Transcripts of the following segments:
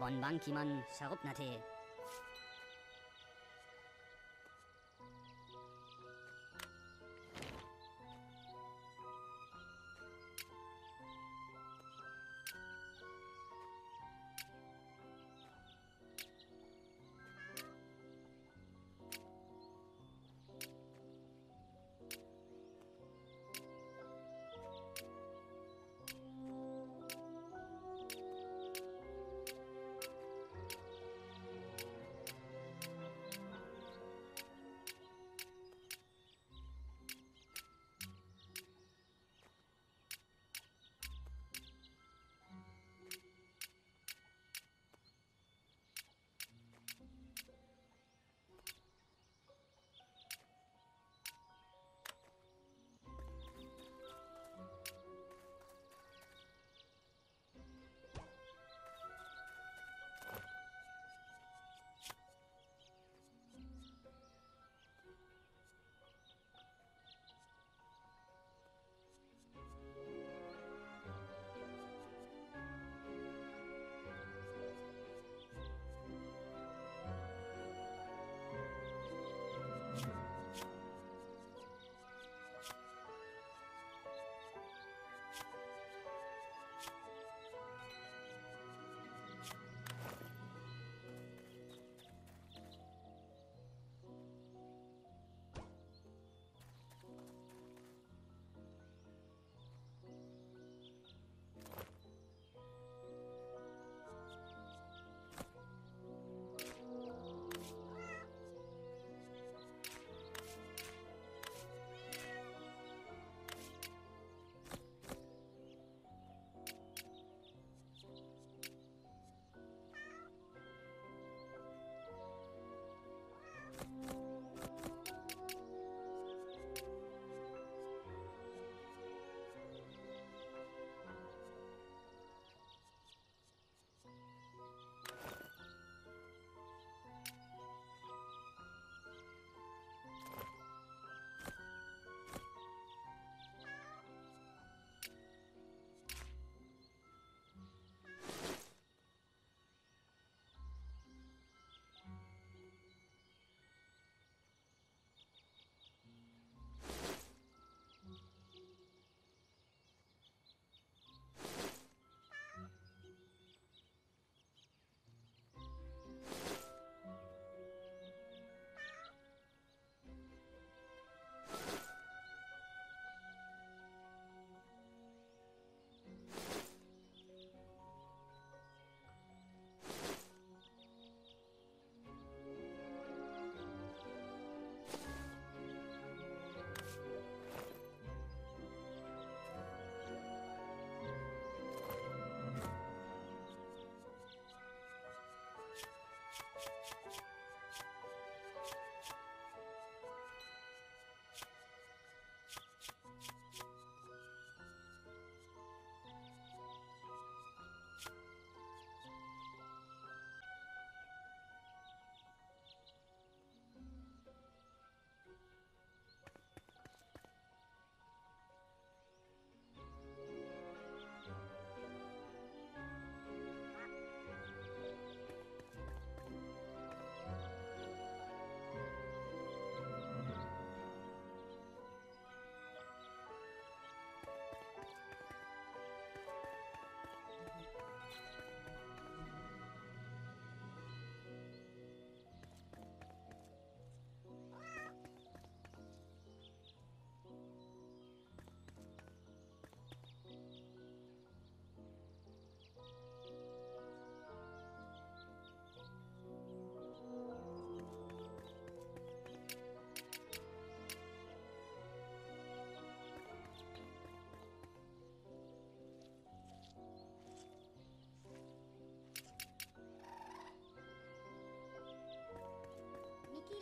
Wonban Kiman Sharupnate.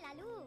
Lalu.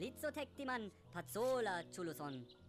Lizotectiman, Pazzola, Chuluson.